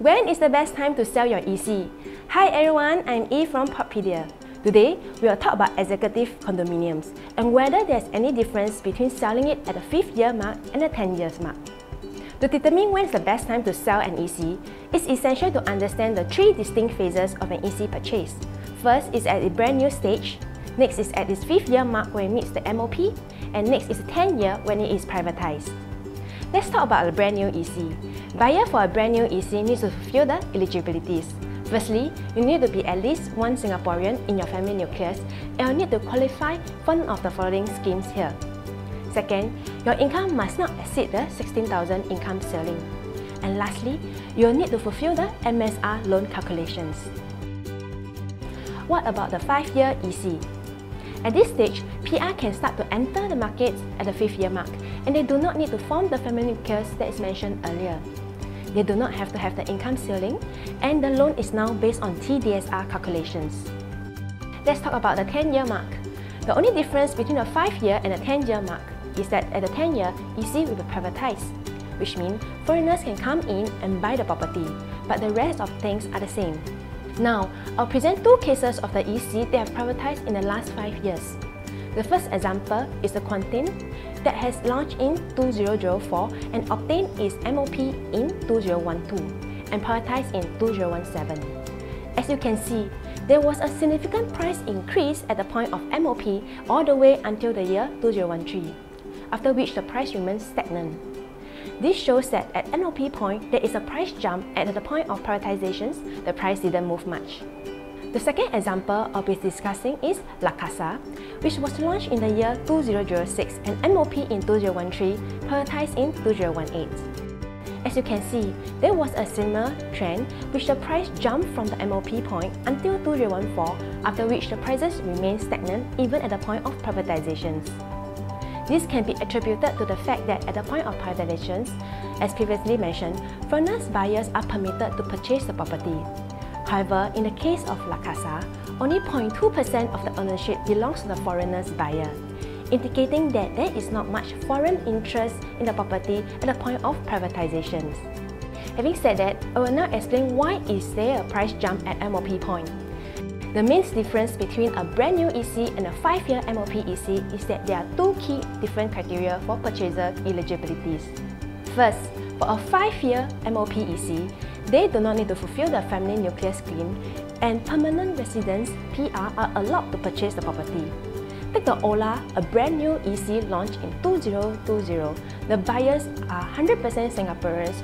When is the best time to sell your EC? Hi everyone, I'm Eve from Propedia. Today, we will talk about executive condominiums and whether there's any difference between selling it at the 5th year mark and the 10 years mark. To determine when is the best time to sell an EC, it's essential to understand the three distinct phases of an EC purchase. First is at a brand new stage, next is at its 5th year mark when it meets the MOP, and next is the 10th year when it is privatized. Let's talk about a brand new EC. Buyer for a brand new EC needs to fulfill the eligibilities. Firstly, you need to be at least one Singaporean in your family nucleus and you need to qualify for one of the following schemes here. Second, your income must not exceed the 16,000 income ceiling. And lastly, you'll need to fulfill the MSR loan calculations. What about the 5-year EC? At this stage, PR can start to enter the market at the 5th year mark, and they do not need to form the family nucleus that is mentioned earlier. They do not have to have the income ceiling, and the loan is now based on TDSR calculations. Let's talk about the 10-year mark. The only difference between the 5-year and the 10-year mark is that at the 10-year, EC will be privatized, which means foreigners can come in and buy the property, but the rest of things are the same. Now, I'll present two cases of the EC that have privatized in the last 5 years. The first example is the Quantin that has launched in 2004 and obtained its MOP in 2012 and privatized in 2017. As you can see, there was a significant price increase at the point of MOP all the way until the year 2013, after which the price remains stagnant. This shows that at MOP point, there is a price jump and at the point of privatizations, the price didn't move much. The second example I'll be discussing is La Casa, which was launched in the year 2006 and MOP in 2013, privatized in 2018. As you can see, there was a similar trend which the price jumped from the MOP point until 2014, after which the prices remained stagnant even at the point of privatizations. This can be attributed to the fact that at the point of privatizations, as previously mentioned, foreigners buyers are permitted to purchase the property. However, in the case of La Casa, only 0.2% of the ownership belongs to the foreigners buyer, indicating that there is not much foreign interest in the property at the point of privatizations. Having said that, I will now explain why is there a price jump at MOP point. The main difference between a brand new EC and a 5-year MOP EC is that there are two key different criteria for purchaser eligibilities. First, for a 5-year MOP EC, they do not need to fulfill the family nucleus scheme and permanent residents (PR) are allowed to purchase the property. Take the OLA, a brand new EC launched in 2020. The buyers are 100% Singaporeans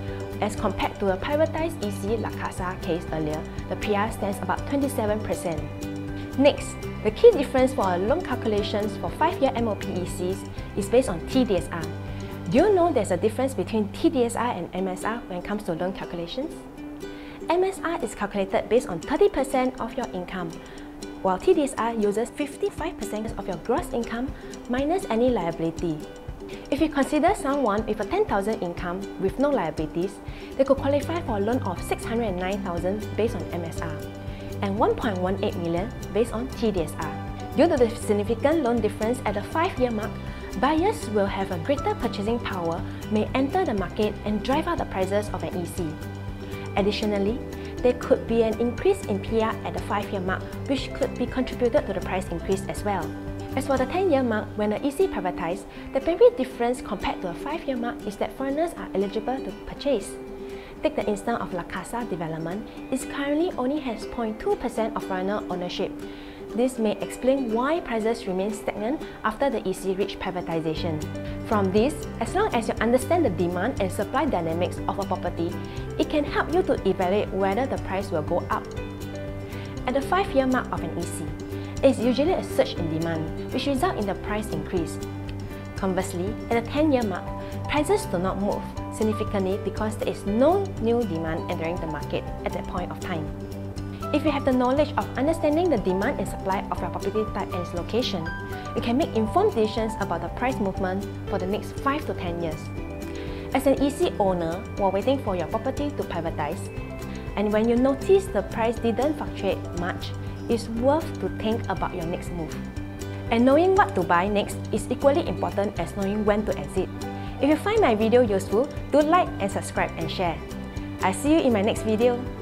as compared to a privatized EC La Casa case earlier. The PR stands about 27%. Next, the key difference for our loan calculations for 5-year MOP ECs is based on TDSR. Do you know there's a difference between TDSR and MSR when it comes to loan calculations? MSR is calculated based on 30% of your income, while TDSR uses 55% of your gross income minus any liability. If you consider someone with a 10,000 income with no liabilities, they could qualify for a loan of 609,000 based on MSR and 1.18 million based on TDSR. Due to the significant loan difference at the 5-year mark, buyers will have a greater purchasing power, may enter the market and drive out the prices of an EC. Additionally, there could be an increase in PR at the 5-year mark, which could be contributed to the price increase as well. As for the 10-year mark, when the EC privatized, the primary difference compared to a 5-year mark is that foreigners are eligible to purchase. Take the instance of La Casa development, it currently only has 0.2% of foreigner ownership. This may explain why prices remain stagnant after the EC reached privatization. From this, as long as you understand the demand and supply dynamics of a property, it can help you to evaluate whether the price will go up. At the 5-year mark of an EC, it is usually a surge in demand, which results in the price increase. Conversely, at the 10-year mark, prices do not move significantly because there is no new demand entering the market at that point of time. If you have the knowledge of understanding the demand and supply of your property type and its location, you can make informed decisions about the price movement for the next 5 to 10 years. As an EC owner, while waiting for your property to privatize, and when you notice the price didn't fluctuate much, it's worth to think about your next move. And knowing what to buy next is equally important as knowing when to exit. If you find my video useful, do like and subscribe and share. I see you in my next video.